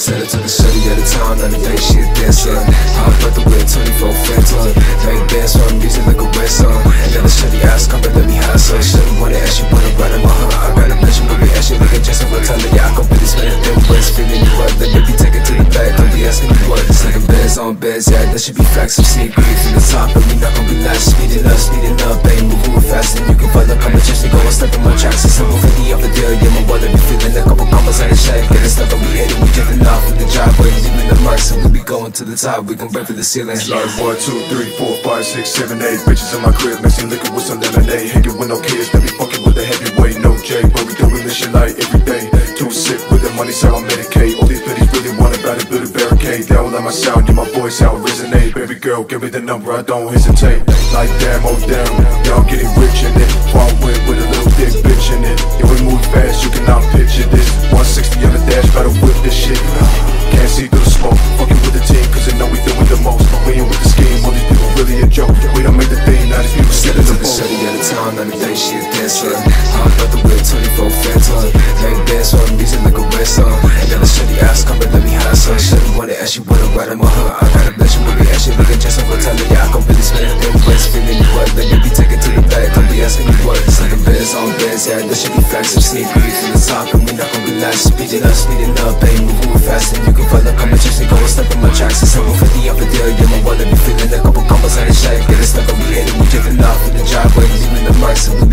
Send her to the city at a time, 90 days she a dancer. Hopped out the whip, 24 phantom. Make dance on music like a red song. And then the shitty ass come and let me high, so she wanna ask you, wanna ride in my heart. I got a bitch, but we actually look at Jason, we'll tell her, yeah, I can really spend it. Then we're spinning you up, let me be taken to the back, don't be asking me what. It's like a beds on beds, yeah, that should be facts. I'm seeing grief from the top, but we not gonna be last. Speeding up, baby, move real fast, and you can follow up. I'm a chance to go and step in my tracks. It's over 50 off the deal, yeah, my wallet be feeling like a couple commas out of shape. Get the stuff that we hated, we getting off with the job, but leaving the mark, so we be going to the top. We gon' break through the ceiling. Like 1, 2, 3, 4, 5, 6, 7, 8 bitches in my crib, mixing liquor with some lemonade. Hanging with no kids, let me fucking with the heavyweight, no J, but we doing this shit like every day. Too sick with the money, so I medicate. All these bitches really want about it, build a barricade. They don't like my sound, yeah, my voice, how it resonate. Baby girl, give me the number, I don't hesitate. Like damn, oh damn, y'all getting rich in it. Far away with a little thick bitch in it. If we move fast, you cannot picture this. 160 on the dash, gotta whip this shit. Can't see through the smoke, fucking with the team, cause they know we doing the most. We ain't with the scheme, all these people really a joke. We don't make the thing, now these people sitting in the boat. Shutting out of town, 90 days she a dancer. Hopped out the whip, 24 phantom. Make dance on music like a red song. And then the shitty ass come and let me high, so she wanna ask you wanna ride in my hood. I got a bitch, you wanna ask you look at Jason, tell her, yeah, I can really spend it. Feeling what, let me be taken to the back, don't be asking me what. It's like a beds on beds, yeah, that should be facts. I'm seeing grief from the top, and we not gonna be last. Speeding up, baby, move real fast, and you can follow up. I'm a chance to go and step in my tracks. It's over 50 off the deal, yeah, my wallet be feeling a couple commas out of shape. Get it stuck on me, and we giving off with the driveway, leaving the marks.